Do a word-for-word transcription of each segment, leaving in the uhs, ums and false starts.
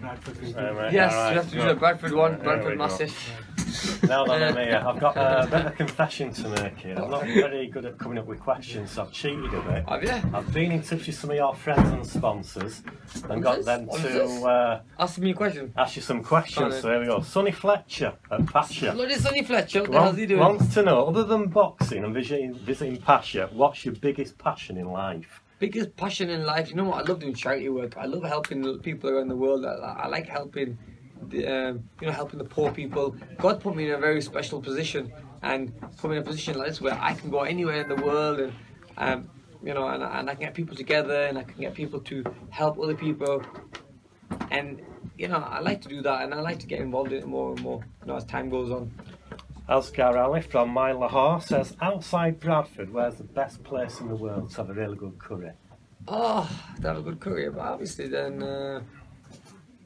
Bradford. Yes, right. You have to do the Bradford one, Bradford Massive. Now that I'm here, I've got a bit of a confession to make here. I'm not very good at coming up with questions, so I've cheated a bit. Have you? I've been in touch with some of your friends and sponsors and got them to uh, ask me a question. Ask you some questions, so here we go. Sonny Fletcher at Pasha. Bloody Sonny Fletcher, what the hell's he doing? Wants to know, other than boxing and visiting, visiting Pasha, what's your biggest passion in life? Biggest passion in life, you know what? I love doing charity work. I love helping people around the world. I, I like helping, the, um, you know, helping the poor people. God put me in a very special position, and put me in a position like this where I can go anywhere in the world, and um, you know, and, and I can get people together, and I can get people to help other people, and you know, I like to do that, and I like to get involved in it more and more, you know, as time goes on. Oscar Ali from My Lahore says, outside Bradford, where's the best place in the world to have a really good curry? Oh, to have a good curry, but obviously then uh,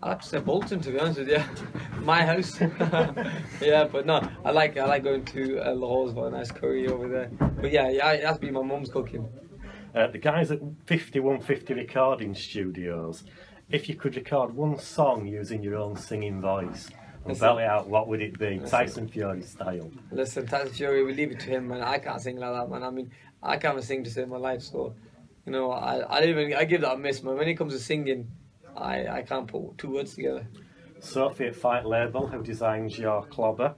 I'll have to say Bolton, to be honest with you. My house. Yeah, but no, I like I like going to uh, Lahore's for a nice curry over there. But yeah, yeah, it has to be my mum's cooking. Uh, the guys at fifty-one fifty recording studios, if you could record one song using your own singing voice, and belly out, what would it be? Listen. Tyson Fury style. Listen, Tyson Fury, we leave it to him, man. I can't sing like that, man. I mean, I can't sing to save my life, so, you know, I, I don't even, I give that a miss, man. When it comes to singing, I, I can't put two words together. Sophie at Fight Label, who designs your clobber.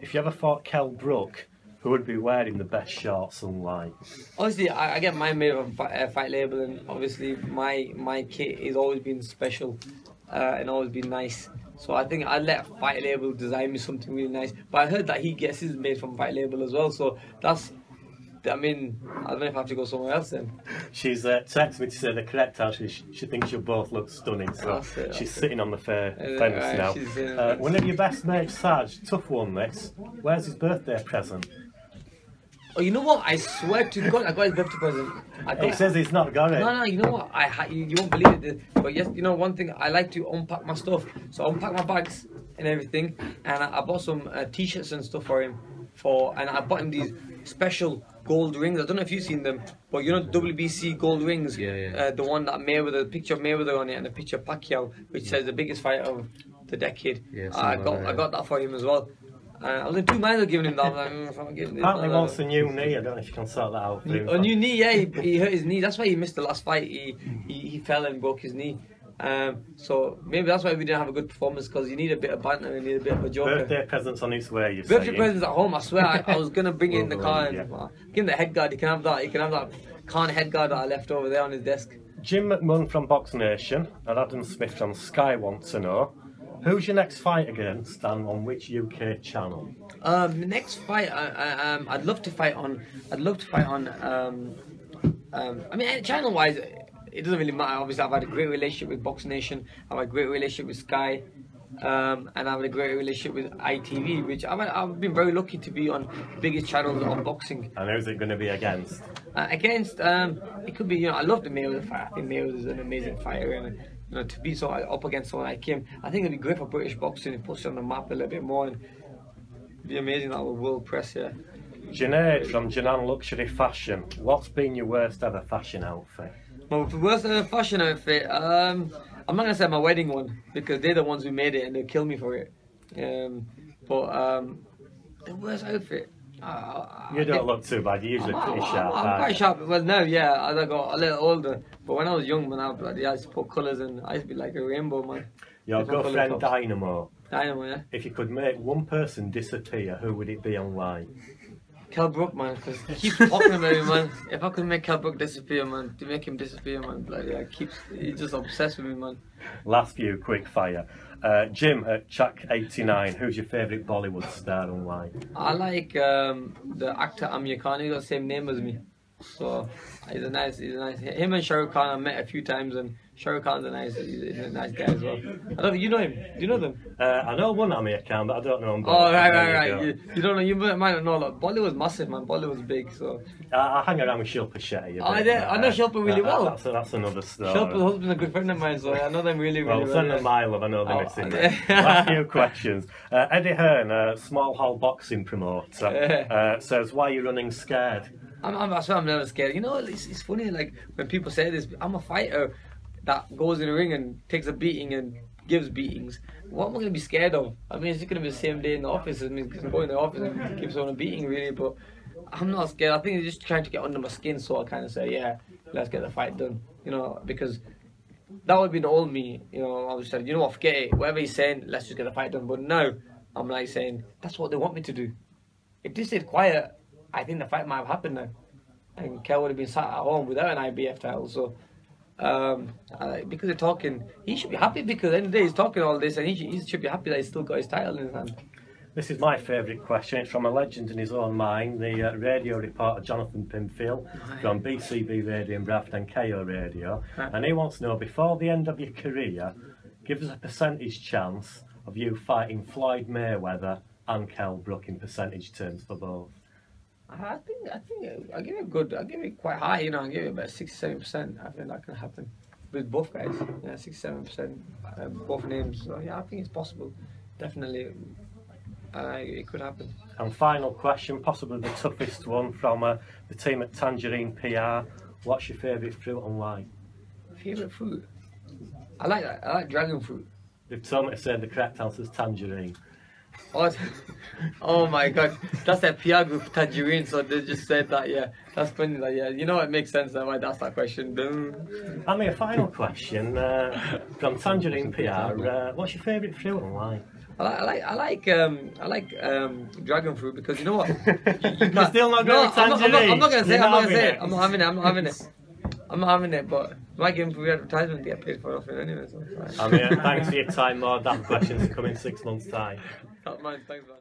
If you ever fought Kell Brook, who would be wearing the best shorts and lights? Obviously, I, I get mine made of a uh, Fight Label, and obviously my, my kit has always been special uh, and always been nice. So I think I let Fight Label design me something really nice. But I heard that he gets his made from Fight Label as well. So that's, I mean, I don't know if I have to go somewhere else then. She's uh, texted me to say the correct answer. She, she thinks you both look stunning. So that's it, that's she's it. Sitting on the fair uh, fence right, now. She's, uh, uh, one of your best mates, Sarge, tough one this. Where's his birthday present? Oh, you know what? I swear to God, I got his birthday present. I got, he says he's not got it. No, no, you know what? I ha you, you won't believe it. But yes, you know, one thing, I like to unpack my stuff. So I unpack my bags and everything. And I, I bought some uh, T-shirts and stuff for him. For And I bought him these special gold rings. I don't know if you've seen them. But you know the W B C gold rings? Yeah, yeah. Uh, the one that Mayweather, the picture of Mayweather on it and the picture of Pacquiao, which says the biggest fight of the decade. Yeah, I, got, right. I got that for him as well. Uh, I was in two minds of giving him that. I was like, mm, if I'm giving him Apparently that, wants a new knee. I don't know if you can sort that out. New, a new knee, yeah. He, he hurt his knee. That's why he missed the last fight. He he, he fell and broke his knee. Um, so maybe that's why we didn't have a good performance, because you need a bit of banter and you need a bit of a joke. Birthday presents on his way. You're Birthday saying. presents at home. I swear, I, I was gonna bring it in the car and yeah. uh, give him the head guard. He can have that. He can have that Khan head guard that I left over there on his desk. Jim McMunn from Box Nation and Adam Smith from Sky want to know, who's your next fight against, and on which U K channel? Um, the next fight, I, I, um, I'd love to fight on. I'd love to fight on. Um, um, I mean, channel-wise, it doesn't really matter. Obviously, I've had a great relationship with Box Nation. I've had a great relationship with Sky, um, and I've had a great relationship with I T V. Which I've, I've been very lucky to be on the biggest channels on boxing. And who's it going to be against? Uh, against, um, it could be. You know, I love the Mayweather fight. I think Mayweather is an amazing fighter. And, You know, to be so up against someone like him, I think it'd be great for British boxing. It puts it on the map a little bit more, and it'd be amazing that with world press, yeah. Janae from Janan Luxury Fashion, what's been your worst ever fashion outfit? My worst ever fashion outfit? Um, I'm not going to say my wedding one, because they're the ones who made it and they'll kill me for it. Um, but um, the worst outfit? Uh, you don't look too bad, you usually I'm, pretty I'm, sharp. I'm, I'm quite sharp, well no, yeah, as I got a little older. But when I was young, man, I, bloody, I used to put colours in, I used to be like a rainbow, man. Your girlfriend Dynamo. Dynamo, yeah. If you could make one person disappear, who would it be and why? Kell Brook, man, because he keeps talking about me, man. If I could make Kell Brook disappear, man, to make him disappear, man, bloody, I keep, he's just obsessed with me, man. Last few, quick fire. Uh, Jim at Chuck eighty-nine, who's your favourite Bollywood star and why? I like um, the actor Amir Khan. He's got the same name as me, so he's a nice, he's a nice. Him and Shah Rukh Khan I met a few times, and Shah Rukh Khan's a nice, he's a nice guy as well. I don't, you know him? Do you know them? Uh, I know one Amir Khan, but I don't know him. Oh right, right, right. You, you don't know? You might not know. Like, Bollywood's massive, man. Bollywood's big, so. I, I hang around with Shilpa Shetty. Oh, I, I know Shilpa really uh, well. That's, that's another story. Shilpa's husband's a good friend of mine, so I know them really, really well. Well, send them my love. I know them. Oh, yeah. Last few questions. Uh, Eddie Hearn, a small hall boxing promoter, uh, says, "Why are you running scared?" I'm, I'm, I swear I'm never scared. You know, it's, it's funny, like, when people say this, I'm a fighter. that goes in the ring and takes a beating and gives beatings, what am I going to be scared of? I mean, it's just going to be the same day in the office. I mean, it's going to go in the office and give someone a beating, really, but I'm not scared. I think they're just trying to get under my skin, so I kind of say, yeah, let's get the fight done, you know, because that would have been all me, you know. I was saying, you know what, forget it, whatever he's saying, let's just get the fight done. But now I'm like saying, that's what they want me to do. If this is quiet, I think the fight might have happened now, and Kell would have been sat at home without an I B F title. So um, I, because they're talking, he should be happy, because at the end of the day he's talking all this, and he should, he should be happy that he's still got his title in his hand. This is my favourite question. It's from a legend in his own mind, the uh, radio reporter Jonathan Pimfield from B C B Radio in Braft and K O Radio. And he wants to know, before the end of your career, give us a percentage chance of you fighting Floyd Mayweather and Kell Brook in percentage terms for both. I think I think I give it good. I give it quite high. You know, I give it about sixty-seven percent. I think that can happen with both guys. Yeah, sixty-seven percent, uh, both names. So yeah, I think it's possible. Definitely, uh, it could happen. And final question, possibly the toughest one, from uh, the team at Tangerine P R. What's your favourite fruit and why? Favourite fruit? I like that. I like dragon fruit. They've told me to say the correct answer is tangerine. Oh, oh my god, that's that P R group, Tangerine, so they just said that, yeah. That's funny, like, yeah, you know, it makes sense that I'd ask that question. I mean, a final question uh, from Tangerine P R, uh, what's your favourite fruit and why? I like, I like, um, I like um, dragon fruit, because you know what? You, you You're still not going no, tangerine. I'm not, not, not going to say it, I'm not going to say it. it. I'm not having it, I'm not having it. I'm not having it, but my game for advertisement, get paid for nothing anyway. So I mean, thanks for your time, Lord. That question's coming six months' time. Not mine, thanks, man.